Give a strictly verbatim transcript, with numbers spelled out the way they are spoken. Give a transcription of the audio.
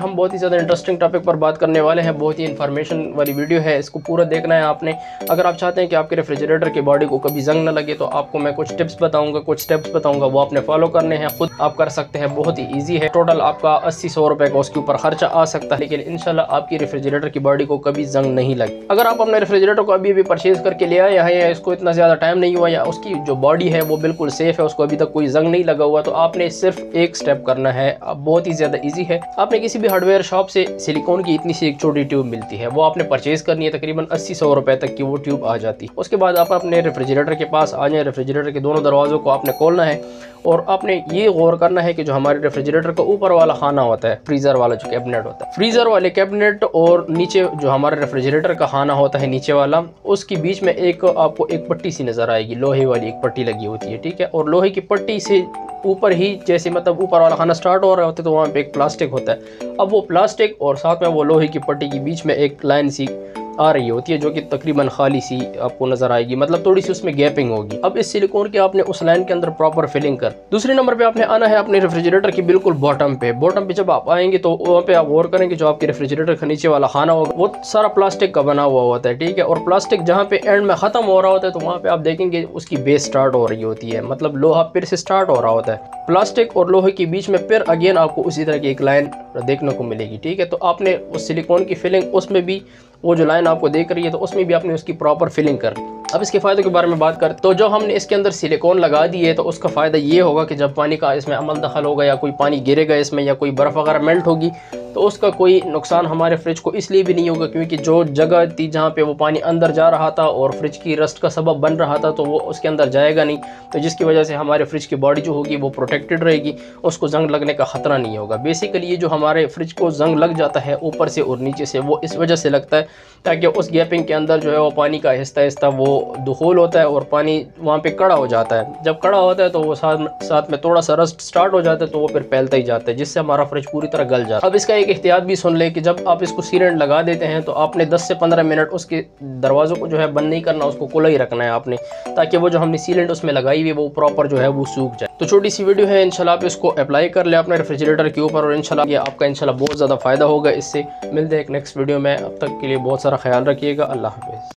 हम बहुत ही ज़्यादा इंटरेस्टिंग टॉपिक पर बात करने वाले हैं। बहुत ही इन्फॉर्मेशन वाली वीडियो है, इसको पूरा देखना है आपने। अगर आप चाहते हैं कि आपके रेफ्रिजरेटर की बॉडी को कभी जंग ना लगे तो आपको मैं कुछ टिप्स बताऊंगा, कुछ स्टेप्स बताऊंगा, वो आपने फॉलो करने हैं। खुद आप कर सकते हैं, बहुत ही ईजी है। टोटल आपका अस्सी सौ रुपये का उसके ऊपर खर्चा आ सकता है, लेकिन इंशाल्लाह आपकी रेफ्रिजरेटर की बॉडी को कभी जंग नहीं लगे। अगर आप अपने रेफ्रिजरेटर को अभी भी परचेज़ करके ले आए हैं या इसको इतना ज़्यादा टाइम नहीं हुआ या उसकी जो बॉडी है वो बिल्कुल सेफ़ है, उसको अभी तक कोई जंग नहीं लगा हुआ, तो आपने सिर्फ एक स्टेप करना है। बहुत ही ज़्यादा ईजी है। आपने किसी भी हार्डवेयर शॉप से सिलिकॉन की इतनी सी एक छोटी ट्यूब मिलती है, वो आपने परचेज करनी है। तकरीबन अस्सी सौ रुपए तक की वो ट्यूब आ जाती है। उसके बाद आप अपने रेफ्रिजरेटर के पास आ जाए, रेफ्रिजरेटर के दोनों दरवाज़ों को आपने खोलना है और आपने ये गौर करना है कि जो हमारे रेफ्रिजरेटर का ऊपर वाला खाना होता है, फ्रीज़र वाला जो कैबिनेट होता है, फ्रीज़र वाले कैबिनेट और नीचे जो हमारे रेफ्रिजरेटर का खाना होता है नीचे वाला, उसके बीच में एक आपको एक पट्टी सी नज़र आएगी, लोहे वाली एक पट्टी लगी होती है, ठीक है। और लोहे की पट्टी से ऊपर ही जैसे मतलब ऊपर वाला खाना स्टार्ट हो रहा होता है तो वहाँ पे एक प्लास्टिक होता है। अब वो प्लास्टिक और साथ में वो लोहे की पट्टी के बीच में एक लाइन सी आ रही होती है जो कि तकरीबन खाली सी आपको नज़र आएगी, मतलब थोड़ी सी उसमें गैपिंग होगी। अब इस सिलिकॉन की आपने उस लाइन के अंदर प्रॉपर फिलिंग कर। दूसरे नंबर पे आपने आना है अपने रेफ्रिजरेटर की बिल्कुल बॉटम पे। बॉटम पे जब आप आएंगे तो वहाँ पे आप गौर करेंगे जो आपके रेफ्रिजरेटर का नीचे वाला खाना होगा वो सारा प्लास्टिक का बना हुआ होता है, ठीक है। और प्लास्टिक जहाँ पे एंड में ख़त्म हो रहा होता है तो वहाँ पर आप देखेंगे उसकी बेस स्टार्ट हो रही होती है, मतलब लोहा फिर से स्टार्ट हो रहा होता है। प्लास्टिक और लोहे के बीच में फिर अगेन आपको उसी तरह की एक लाइन देखने को मिलेगी, ठीक है। तो आपने उस सिलिकॉन की फिलिंग, उसमें भी वो जो लाइन आपको देख रही है तो उसमें भी आपने उसकी प्रॉपर फिलिंग कर ली। अब इसके फ़ायदों के बारे में बात करें तो जो हमने इसके अंदर सिलिकॉन लगा दी है तो उसका फ़ायदा ये होगा कि जब पानी का इसमें अमल दखल होगा या कोई पानी गिरेगा इसमें या कोई बर्फ़ वगैरह मेल्ट होगी तो उसका कोई नुकसान हमारे फ्रिज को इसलिए भी नहीं होगा क्योंकि जो जगह थी जहाँ पे वो पानी अंदर जा रहा था और फ्रिज की रस्ट का सबब बन रहा था तो वो उसके अंदर जाएगा नहीं, तो जिसकी वजह से हमारे फ्रिज की बॉडी जो होगी वो प्रोटेक्टेड रहेगी, उसको जंग लगने का ख़तरा नहीं होगा। बेसिकली ये जो हमारे फ्रिज को जंग लग जाता है ऊपर से और नीचे से, वो इस वजह से लगता है ताकि उस गैपिंग के अंदर जो है वो पानी का आहिस्ता आहिस्ता वो दुखूल होता है और पानी वहाँ पर कड़ा हो जाता है। जब कड़ा होता है तो वो साथ साथ में थोड़ा सा रस्ट स्टार्ट हो जाता है तो वो फिर फैलता ही जाता है, जिससे हमारा फ्रिज पूरी तरह गल जाता है। अब इसका एक एहतियात भी सुन ले कि जब आप इसको सीलेंट लगा देते हैं तो आपने दस से पंद्रह मिनट उसके दरवाज़ों को जो है बंद नहीं करना, उसको खुला ही रखना है आपने, ताकि वो जो हमने सीलेंट उसमें लगाई हुई वो प्रॉपर जो है वो सूख जाए। तो छोटी सी वीडियो है, इंशाल्लाह आप इसको अप्लाई कर ले अपने रेफ्रिजरेटर के ऊपर और इंशाल्लाह ये आपका इंशाल्लाह बहुत ज़्यादा फ़ायदा होगा इससे। मिलते हैं एक नेक्स्ट वीडियो में, अब तक के लिए बहुत सारा ख्याल रखिएगा। अल्लाह हाफिज़।